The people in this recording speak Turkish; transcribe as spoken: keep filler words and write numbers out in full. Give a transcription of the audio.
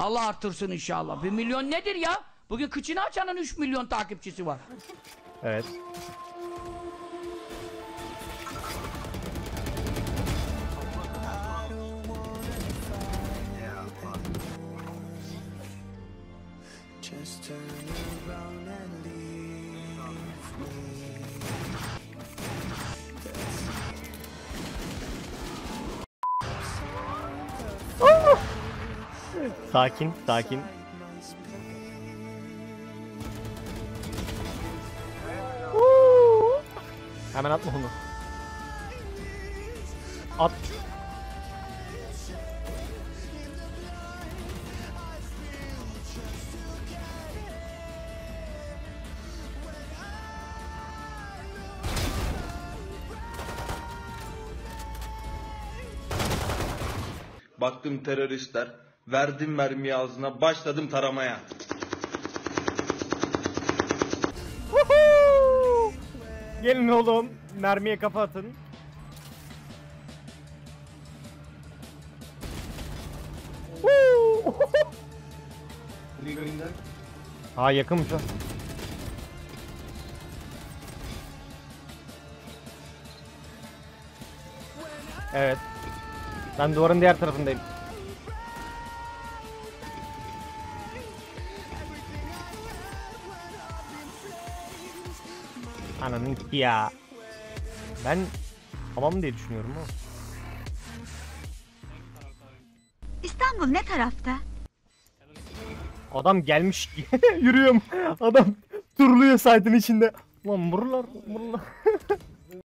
Allah artırsın inşallah. Bir milyon nedir ya? Bugün kıçını açanın üç milyon takipçisi var. Evet. Sakin, sakin. Hemen atma onu. At. Baktım teröristler, verdim mermiyi ağzına, başladım taramaya. Gelin oğlum, mermiye kafa atın. Ha yakınmış ha. Evet. Ben duvarın diğer tarafındayım. Ananın ki ya. Ben tamam diye düşünüyorum ama. İstanbul ne tarafta? Adam gelmiş. Yürüyorum. Adam turluyor site'ın içinde. Lan buralar, buralar.